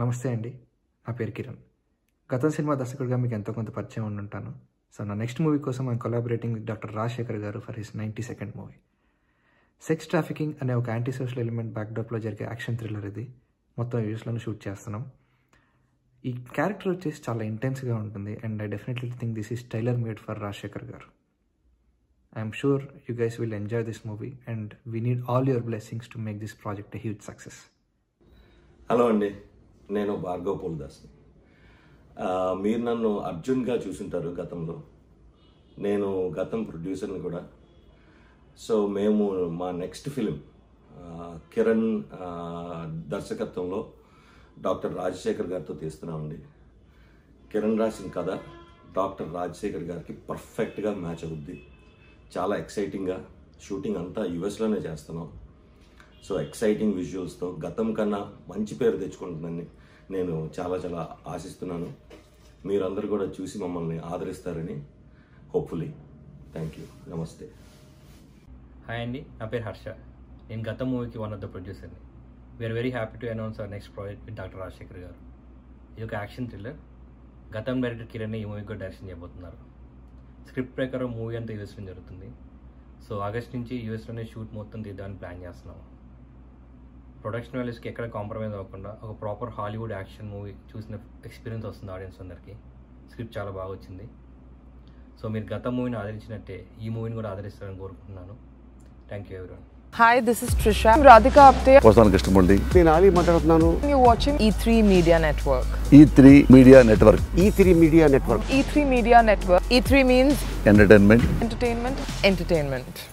నమస్తే అండి, నా పేరు కిరణ్. గతం సినిమా దర్శకుడిగా మీకు ఎంతో కొంత పరిచయం ఉండుంటాను. సో నా నెక్స్ట్ మూవీ కోసం I'm collaborating with doctor Rajasekhar garu for his 92nd movie. Sex trafficking అనే ఒక యాంటీ సోషల్ ఎలిమెంట్ బ్యాక్డ్రాప్లో జరిగే యాక్షన్ థ్రిల్లర్ ఇది. మొత్తం యూస్లను షూట్ చేస్తున్నాం. ఈ క్యారెక్టర్ వచ్చేసి చాలా ఇంటెన్స్గా ఉంటుంది and I definitely think this is tailor made for Rajasekhar garu. I'm sure you guys will enjoy this movie and we need all your blessings to make this project a huge success. Hello అండి, నేను భార్గవ్ పూలదాస్ని. మీరు నన్ను అర్జున్గా చూసుంటారు గతంలో. నేను గతం ప్రొడ్యూసర్ని కూడా. So మేము మా నెక్స్ట్ ఫిలిం కిరణ్ దర్శకత్వంలో డాక్టర్ రాజశేఖర్ గారితో తీస్తున్నామండి. కిరణ్ రాసిన కథ డాక్టర్ రాజశేఖర్ గారికి పర్ఫెక్ట్గా మ్యాచ్ అవుద్ది. చాలా ఎక్సైటింగ్గా షూటింగ్ అంతా యూఎస్లోనే చేస్తున్నాం. సో ఎక్సైటింగ్ విజువల్స్తో గతం కన్నా మంచి పేరు తెచ్చుకుంటుందని నేను చాలా చాలా ఆశిస్తున్నాను. మీరందరూ కూడా చూసి మమ్మల్ని ఆదరిస్తారని hopefully. Thank you, namaste. Hi అండి, నా పేరు హర్ష. నేను గత మూవీకి వన్ ఆఫ్ ద ప్రొడ్యూసర్ని. We're very happy to announce our next project with doctor Rajasekhar garu. ఇది ఒక యాక్షన్ థ్రిల్లర్. గతం డైరెక్టర్ కిరణ్ ఈ మూవీకి కూడా డైరెక్షన్ చేయబోతున్నారు. స్క్రిప్ట్ ప్రకారం మూవీ అంతా యూఎస్లో జరుగుతుంది. సో ఆగస్ట్ నుంచి యూఎస్లోనే షూట్ మొత్తం తీద్దామని ప్లాన్ చేస్తున్నాము. ప్రొడక్షన్ వాల్యూస్కి ఎక్కడ కాంప్రమైజ్ అవ్వకుండా ఒక ప్రాపర్ హాలీవుడ్ యాక్షన్ మూవీ చూసిన ఎక్స్పీరియన్స్ వస్తుంది ఆడియన్స్ అందరికీ. స్క్రిప్ట్ చాలా బాగా వచ్చింది. సో మీరు గత మూవీని ఆదరించినట్టే ఈ మూవీని కూడా ఆదరిస్తారని కోరుకుంటున్నాను. Thank you everyone. Hi, this is Trisha. I'm Radhika Apte. Vasan Krishnamurthy. Nenu Ali matladutunnanu. You're watching E3 Media Network. E3 Media Network. E3 Media Network. E3 Media Network. E3 means entertainment. Entertainment. Entertainment.